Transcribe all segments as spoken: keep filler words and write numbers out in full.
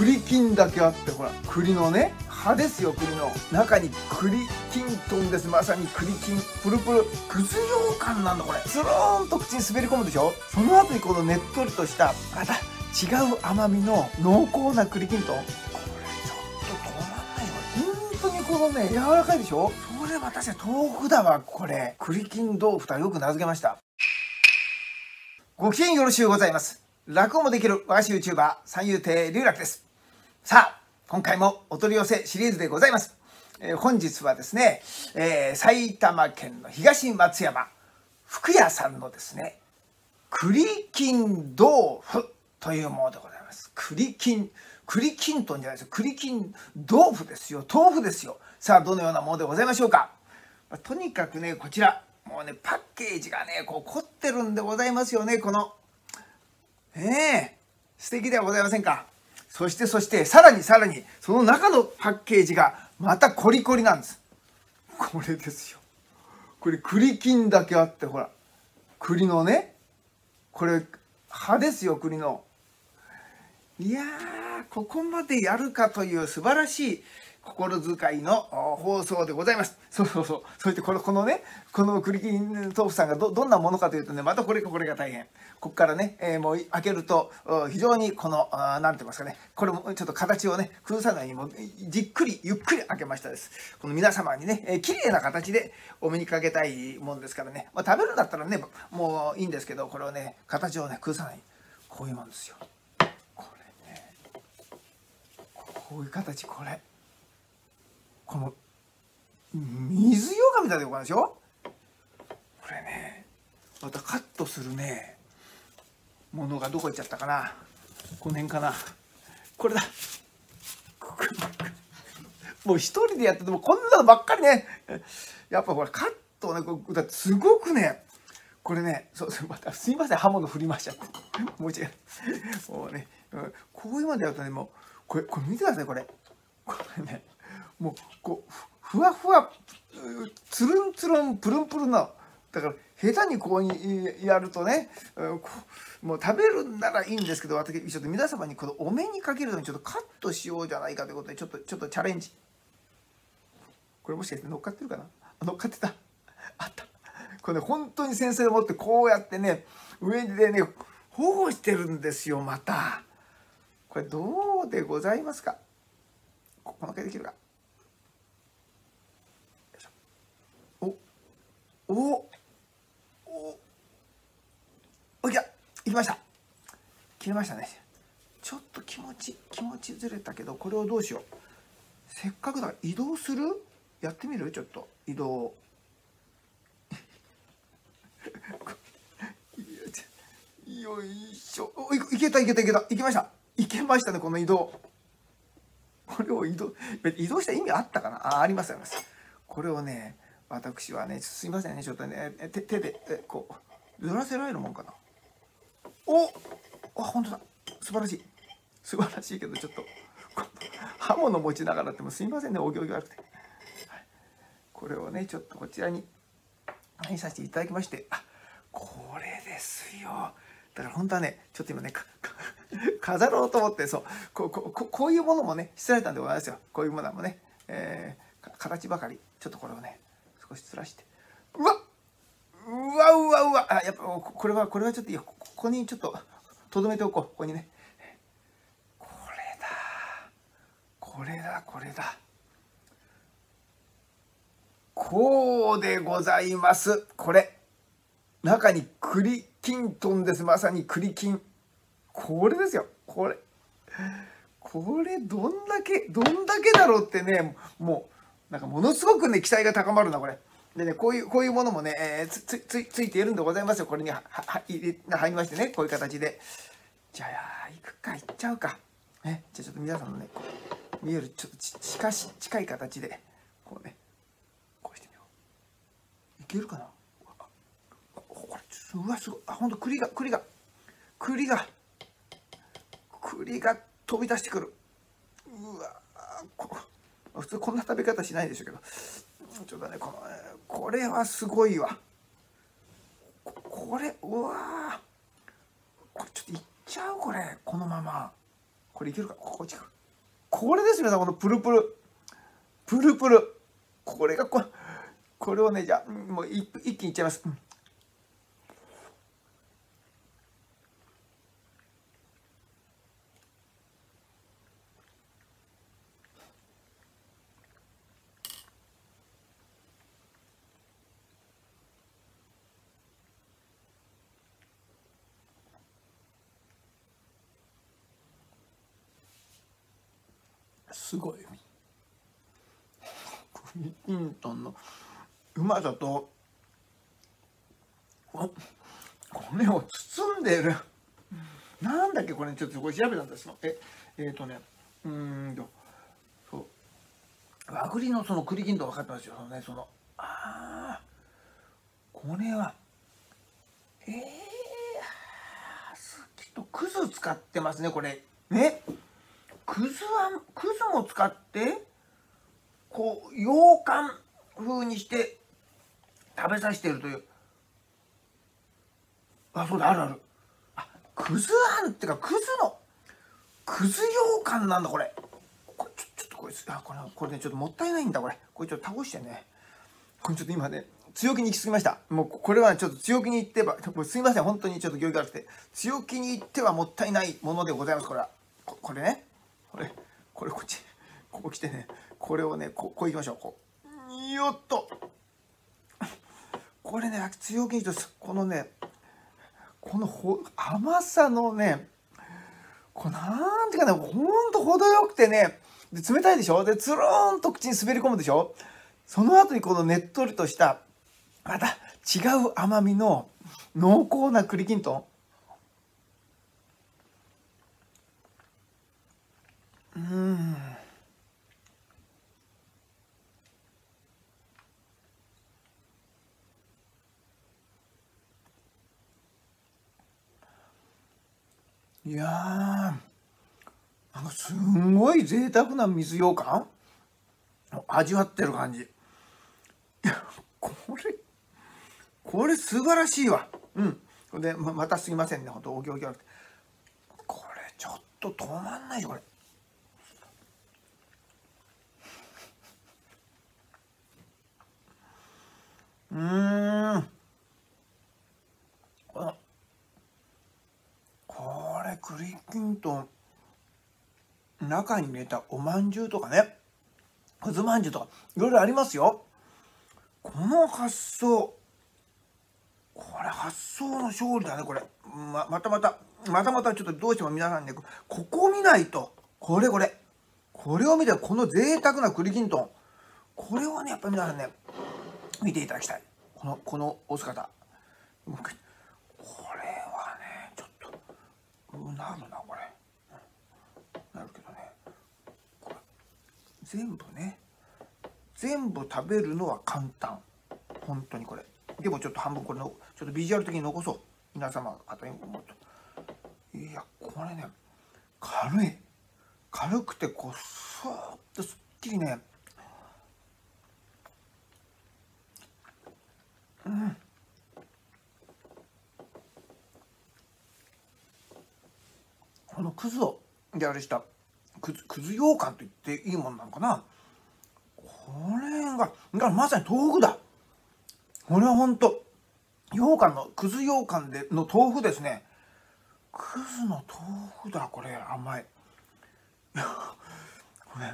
栗きんだけあって、ほら栗のね葉ですよ、栗の中に栗きんとんです。まさに栗きん、プルプル葛ようかんなんだこれ。スローンと口に滑り込むでしょ。その後にこのねっとりとしたまた違う甘みの濃厚な栗きんとん、これちょっと止まんないよ。本当にこのね柔らかいでしょ。これ私は豆腐だわこれ。栗きん豆腐とはよく名付けました。ご機嫌よろしゅうございます。落語もできる和菓子 YouTuber 三遊亭龍楽です。さあ今回もお取り寄せシリーズでございます。えー、本日はですね、えー、埼玉県の東松山福屋さんのですね栗きん豆腐というものでございます。栗きん、栗きんとんじゃないですよ、栗きん豆腐ですよ、豆腐ですよ。さあどのようなものでございましょうか。まあ、とにかくねこちらもうねパッケージがねこう凝ってるんでございますよね。このねえ素敵ではございませんか。そしてそしてさらにさらにその中のパッケージがまたコリコリなんです。これですよ、これ栗きんだけあって、ほら栗のねこれ葉ですよ、栗の。いやー、ここまでやるかという素晴らしい心遣いの放送でございます。そうそうそう。そしてこのこのねこの栗きん豆腐さんが ど, どんなものかというとね、またこれこれが大変。ここからね、えー、もう開けると非常にこの何て言いますかね、これもちょっと形をね崩さないようにじっくりゆっくり開けましたです。この皆様にね、えー、綺麗な形でお目にかけたいもんですからね、まあ、食べるんだったらねもういいんですけど、これをね形をね崩さない、こういうもんですよ。これねこういう形、これ。この水ようかんみたいでございますよ。これねまたカットするねものがどこ行っちゃったかな、この辺かな、これだ。もう一人でやっててもこんなのばっかりね。やっぱほらカットね、これすごくねこれね、そうまたすいません刃物振りましちゃって、もう違うもうねこういうまでやるとね、もうこれこれ見てください、これこれねもうこうふわふわつるんつるんプルンプルンな、だから下手にこうやるとねもう食べるならいいんですけど、私ちょっと皆様にこのお目にかけるのにちょっとカットしようじゃないかということで、ちょっとちょっとチャレンジ。これもしかして乗っかってるかな、乗っかってた、あった。これね本当に先生を持ってこうやってね上でね保護してるんですよ。またこれどうでございますか、ここの毛できるか。おおお、いやいきました、切れましたね。ちょっと気持ち気持ちずれたけど、これをどうしよう、せっかくだから移動する、やってみる、ちょっと移動よいしょ、お い, いけたいけたいけた、いけましたいけましたね。この移動、これを移動、移動した意味あったかな、あありますあります。これをね私はね、すいませんね、ちょっとね、手, 手でこうずらせられるもんかな。お、あ、本当だ、素晴らしい、素晴らしいけど、ちょっと刃物持ちながらってもすいませんね、お行儀悪くて、はい。これをね、ちょっとこちらに入させていただきまして、あ、これですよ。だから本当はね、ちょっと今ね、飾ろうと思って、そう、こ, こ, こ, こういうものもね、失礼なんでございますよ。こういうものもね、えー、形ばかり、ちょっとこれをね。少しずらして、うわうわうわうわ、あやっぱこれはこれはちょっといいよ、ここにちょっととどめておこう、ここにね、これだこれだこれだ、こうでございます。これ中に栗きんとんです。まさに栗きん、これですよ、これこれどんだけどんだけだろうってね、もうなんかものすごくね期待が高まるなこれ。でねこういうこういうものもね、えー、つ, つ, つ, ついているんでございますよ。これにはは入れ入りましてね、こういう形で。じゃあ行くか行っちゃうか。ね、じゃあちょっと皆さんのねこう見えるちょっと近し近い形でこうねこうしてみよう。いけるかな。あこれうわすごい、あ本当栗が栗が栗が栗が飛び出してくる。うわこう。普通こんな食べ方しないでしょうけど、ちょっとねこのこれはすごいわ。 こ, これうわー、これちょっといっちゃう、これこのまま、これいけるか、ここいける。これです皆さん、このプルプルプルプル、これがこれ、これをね、じゃあもう一気にいっちゃいます。すごい栗きんとんのうまさと、これを包んでるなんだっけ、これちょっとこれ調べたんですよ。ええー、とねうーんとそう和栗のその栗きんとん分かってますよ。そのねそのあこれはえー、きっとくず使ってますねこれね。くずはくずも使ってこう羊羹風にして食べさせているという。あそうだあるある、あくずあんっていうかくずのくず羊羹なんだこれ。これちょちょっとこれあこれこれねちょっともったいないんだこれ。これちょっと倒してね、これちょっと今ね強気に行き過ぎました。もうこれは、ね、ちょっと強気に言ってばすいません本当にちょっと行儀悪くて、強気に言ってはもったいないものでございますこれは。こ, これねこれこれこっちここ来てね、これをねここういきましょう。こうよっとこれね強気にとこのねこのほ甘さのねこうなんていうかねほんと程よくてね、で冷たいでしょ、でつるんと口に滑り込むでしょ。その後にこのねっとりとしたまた違う甘みの濃厚な栗きんとん、うん、いやーなんかすんごい贅沢な水羊羹味わってる感じ。いやこれこれ素晴らしいわ。うんで ま, またすいませんね本当お行儀悪くて、これちょっと止まんないよこれ。うーんこのこれ栗きんとん中に入れたおまんじゅうとかねくずまんじゅうとかいろいろありますよ。この発想これ発想の勝利だねこれ。 ま, またまたまたまたちょっとどうしても皆さんねここを見ないと、これこれこれを見てこの贅沢な栗きんとん、これをねやっぱり皆さんね見ていただきたい。このこのお姿これはねちょっとうなるなこれなるけどね、これ全部ね全部食べるのは簡単本当にこれ。でもちょっと半分これのちょっとビジュアル的に残そう皆様方に思うと。いやこれね軽い軽くてこうスーッとすっきりね、うん、このくずをであれしたくず羊羹と言っていいもんなのかな。これがだからまさに豆腐だこれは。ほんと羊羹のくず羊羹での豆腐ですね。くずの豆腐だこれ甘いこれ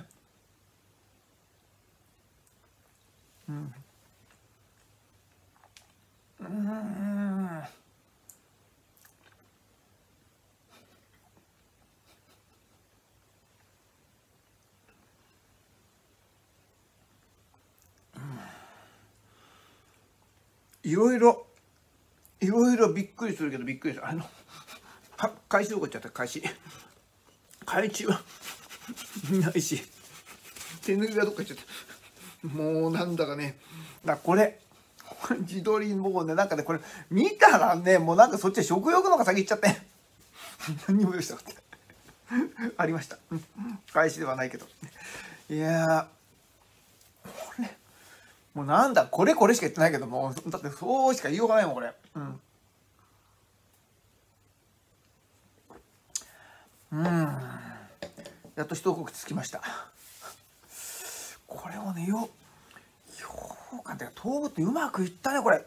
うんうん、いろいろいろいろびっくりするけどびっくりする。あの返しどこ行っちゃった返し返しはいないし手ぬぐいがどっか行っちゃった。もうなんだかねだこれ自撮りもうねなんかねこれ見たらねもうなんかそっちは食欲の方が先行っちゃって何にも用意したかったありました返しではないけど。いやーこれもうなんだこれこれしか言ってないけどもうだってそうしか言いようがないもんこれ。うんうんやっと一告知つきました。これをね、よ、評価で東部ってうまくいったね、これ。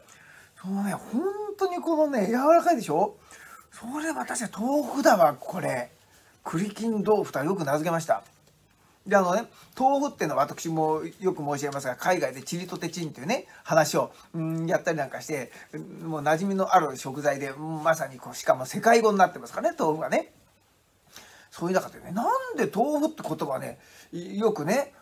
そのね、本当にこのね、柔らかいでしょ。それ私は豆腐だわ、これ。栗きん豆腐とはよく名付けました。で、あのね、豆腐っていうのは私もよく申し上げますが、海外でチリとテチンというね話をんやったりなんかして、もう馴染みのある食材で、まさにこう、しかも世界語になってますからね、豆腐がね。そういう中でね、なんで豆腐って言葉はね、よくね、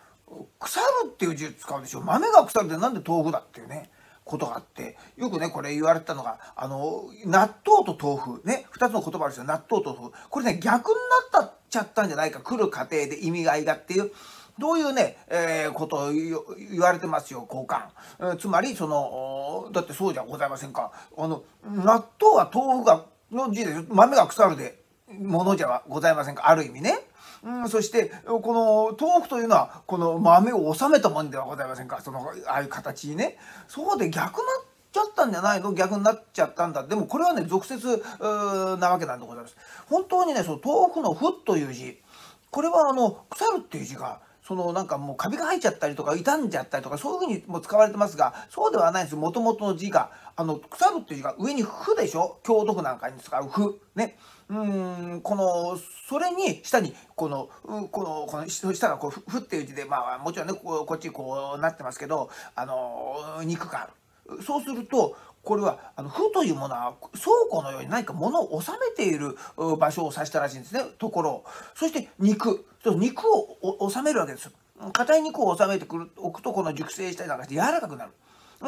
腐るっていう字使うでしょ。豆が腐るってなんで豆腐だっていうねことがあって、よくねこれ言われたのが、あの納豆と豆腐ね、ふたつの言葉あるんですよ、納豆と豆腐。これね、逆になったっちゃったんじゃないか、来る過程で意味合いがっていう、どういうね、えー、ことを言われてますよ、交換、えー、つまりその、だってそうじゃございませんか。あの納豆は豆腐がの字で、豆が腐るでものじゃございませんか、ある意味ね。うん、そしてこの豆腐というのはこの豆を収めたもんではございませんか、そのああいう形にね。そうで逆なっちゃったんじゃないの、逆になっちゃったんだ。でもこれはね、俗説なわけなんでございます。本当にね、その豆腐の「腐」という字、これはあの腐るっていう字が、そのなんかもうカビが入っちゃったりとか傷んじゃったりとか、そういうふうにも使われてますが、そうではないんです。もともとの字が、あの腐るっていう字が上に「腐」でしょ、郷土腐なんかに使う「腐」ね。うーん、このそれに下にこのこのこの下がこう「腐」っていう字で、まあもちろんね こ, こっちこうなってますけど、あの肉がある。そうするとこれは「腐」というものは倉庫のように何か物を収めている場所を指したらしいんですね、ところを。そして肉、肉を収めるわけですよ。硬い肉を収めておくと、この熟成したりなんかして柔らかくなる。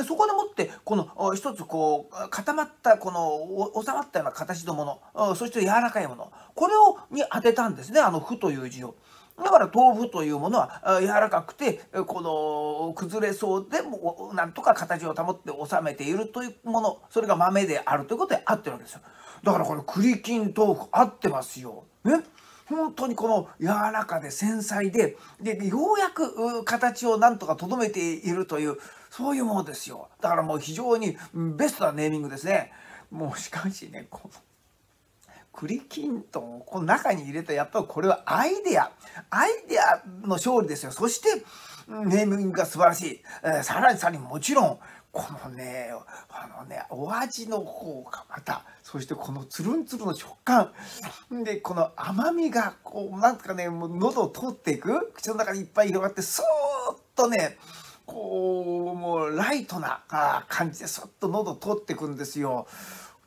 そこでもってこの一つこう固まったこの収まったような形のもの、そして柔らかいもの、これをに当てたんですね、あの「腐」という字を。だから豆腐というものは柔らかくて、この崩れそうでもなんとか形を保って収めているというもの、それが豆であるということで合ってるわけですよ。だからこれ栗きん豆腐合ってますよ。ね、本当にこの柔らかで繊細で、でようやく形をなんとかとどめているという、そういうものですよ。だからもう非常にベストなネーミングですね。もうしかしね、この栗きんとんをこの中に入れた、やっぱりこれはアイデアアイデアの勝利ですよ。そしてネーミングが素晴らしい。えー、さらにさらにもちろんこのね、あのね、お味の方がまた、そしてこのつるんつるの食感で、この甘みがこうなんとかね、もう喉を通っていく、口の中にいっぱい広がって、スーッとね、こうもうライトな感じでそっと喉を通っていくんですよ。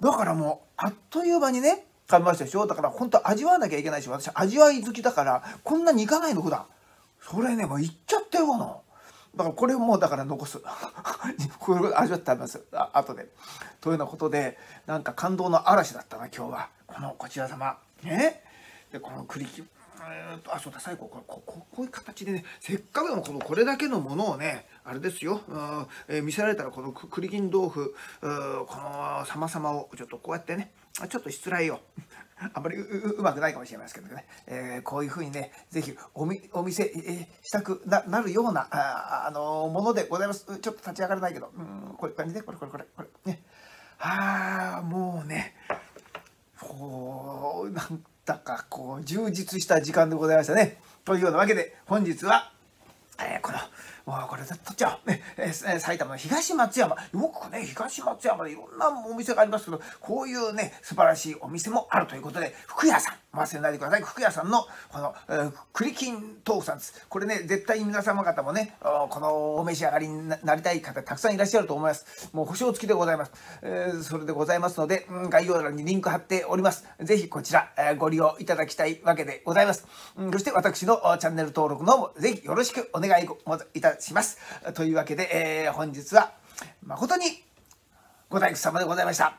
だからもうあっという間にね食べましたでしょ。だから本当味わわなきゃいけないし、私味わい好きだからこんなにいかないの普段。それね、もういっちゃってよな。だからこれもうだから残すこれ味わって食べます、あ後で。というようなことで、なんか感動の嵐だったな今日は、このこちら様ね。でこの栗きん、あそうだ、最後これ こ, こ, こういう形でね、せっかくでもこのこれだけのものをね、あれですよ、えー、見せられたらこの栗きん豆腐、この様々をちょっとこうやってね、ちょっとしつらいをあんまり う, う, うまくないかもしれないですけどね、えー、こういうふうにね、是非お見せ、えー、したく な, なるようなあ、あのー、ものでございます。ちょっと立ち上がらないけど、うん、こういう感じでこれこれこれこれね、ああもうね、こうなんだかこう充実した時間でございましたね。というようなわけで本日は、えー、このもうこれ取っちゃおう、ねえー、埼玉の東松山、よくね東松山でいろんなお店がありますけど、こういうね素晴らしいお店もあるということで、福屋さん忘れないでください。福屋さんのこの、えー、栗きん豆腐さんです。これね、絶対に皆様方もね、このお召し上がりになりたい方たくさんいらっしゃると思います。もう保証付きでございます、えー、それでございますので、うん、概要欄にリンク貼っております。是非こちら、えー、ご利用いただきたいわけでございます、うん、そして私のチャンネル登録のも是非よろしくお願いいたしますします。というわけで、えー、本日は誠にご退屈様でございました。